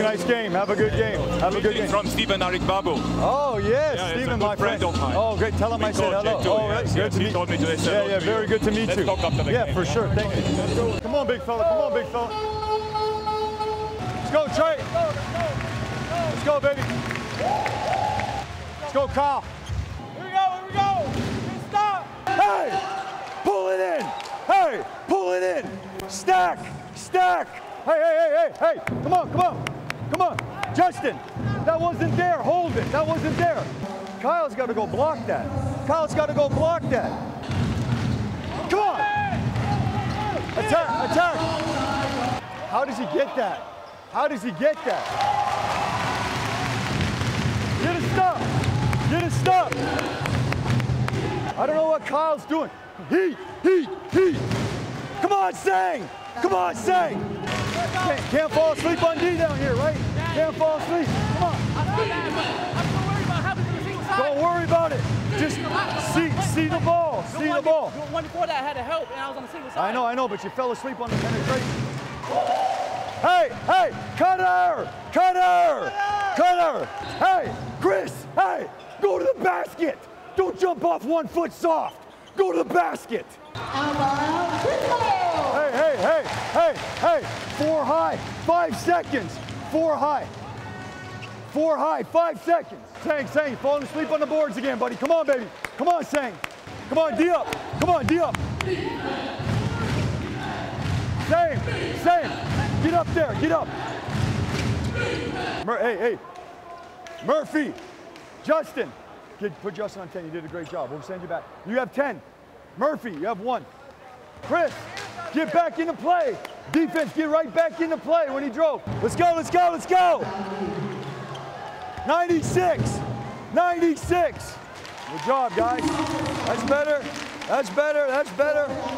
a nice game. Have a good game. Have a good game. From Stephen Arik Babu. Oh, yes, yeah, Stephen, my friend. Of mine. Oh, great. Tell him I said hello. Too, oh, yes, good to meet you. Yeah, yeah, very good to meet you. Let's talk after the game. Yeah, for sure. Thank you. Let's go. Come on, big fella. Come on, big fella. Let's go, Trey. Let's go, baby. Let's go, Kyle. Here we go. Here we go. Stop. Hey, pull it in. Hey, pull it in. Stack. Stack. Hey, hey, hey, hey, hey. Come on, come on. Come on. Justin, that wasn't there. Hold it. That wasn't there. Kyle's got to go block that. Kyle's got to go block that. Come on. Attack, attack. How does he get that? How does he get that? Get a stop. Get a stop. I don't know what Kyle's doing. He. Come on, Sang. Come on, Sang. Can't fall asleep on D down here, right? Can't fall asleep. Come on. Don't worry about it. Just see the ball. See the ball. The one before that I had to help, and I was on the single side. I know, but you fell asleep on the penetration. Hey, hey, cutter, cutter, cutter. Hey, Chris, hey, go to the basket. Don't jump off 1 foot soft. Go to the basket. Hey, hey, hey, hey, hey. 4 high, 5 seconds. 4 high. 4 high, 5 seconds. Sang, falling asleep on the boards again, buddy. Come on, baby. Come on, Sang. Come on, D up. Come on, D up. Sang. Get up there. Get up. Hey. Murphy. Justin. Put Justin on 10. You did a great job. We'll send you back. You have 10. Murphy, you have 1. Chris, get back into play. Defense, get right back into play when he drove. Let's go, let's go, let's go. 96, 96. Good job, guys. That's better, that's better, that's better.